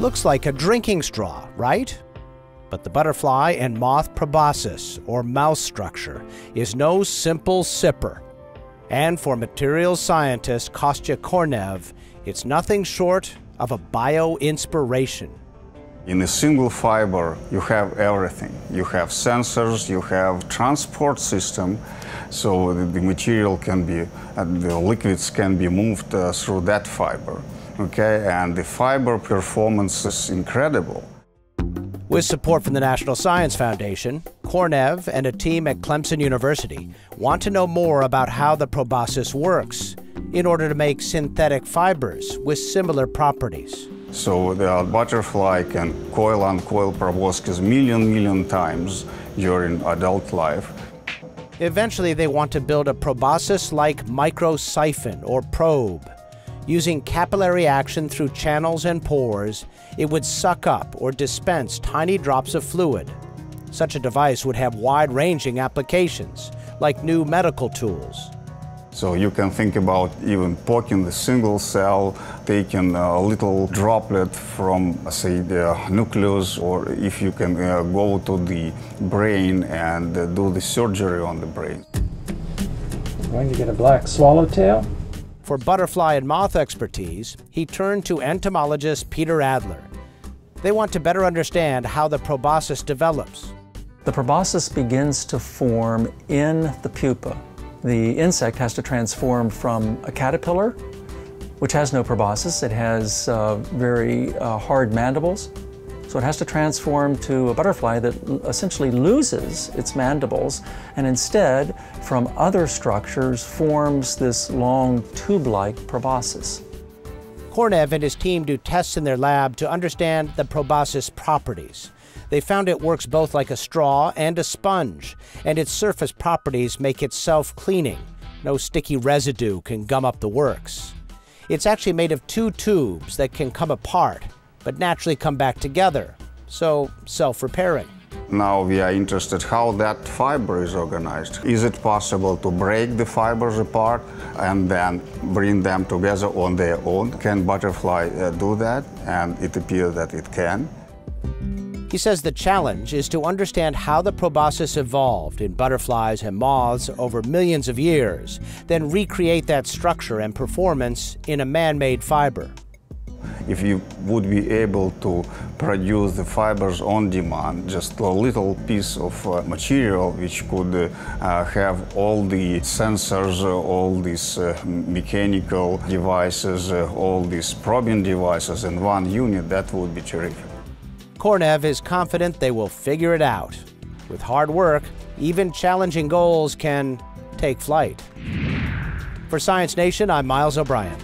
Looks like a drinking straw, right? But the butterfly and moth proboscis, or mouth structure, is no simple sipper. And for materials scientist Kostya Kornev, it's nothing short of a bio-inspiration. In a single fiber, you have everything. You have sensors, you have transport system, so the material can be, the liquids can be moved through that fiber. Okay, and the fiber performance is incredible. With support from the National Science Foundation, Kornev and a team at Clemson University want to know more about how the proboscis works in order to make synthetic fibers with similar properties. So the butterfly can coil and uncoil proboscis million times during adult life. Eventually they want to build a proboscis-like micro-siphon or probe. Using capillary action through channels and pores, it would suck up or dispense tiny drops of fluid. Such a device would have wide-ranging applications, like new medical tools. So you can think about even poking the single cell, taking a little droplet from, say, the nucleus, or if you can go to the brain and do the surgery on the brain. I'm going to get a black swallowtail. For butterfly and moth expertise, he turned to entomologist Peter Adler. They want to better understand how the proboscis develops. The proboscis begins to form in the pupa. The insect has to transform from a caterpillar, which has no proboscis. It has very hard mandibles. So it has to transform to a butterfly that essentially loses its mandibles and instead, from other structures, forms this long tube-like proboscis. Kornev and his team do tests in their lab to understand the proboscis properties. They found it works both like a straw and a sponge, and its surface properties make it self-cleaning. No sticky residue can gum up the works. It's actually made of two tubes that can come apart, but naturally come back together, so self-repairing. Now we are interested how that fiber is organized. Is it possible to break the fibers apart and then bring them together on their own? Can butterfly do that? And it appears that it can. He says the challenge is to understand how the proboscis evolved in butterflies and moths over millions of years, then recreate that structure and performance in a man-made fiber. If you would be able to produce the fibers on demand, just a little piece of material which could have all the sensors, all these mechanical devices, all these probing devices in one unit, that would be terrific. Kornev is confident they will figure it out. With hard work, even challenging goals can take flight. For Science Nation, I'm Miles O'Brien.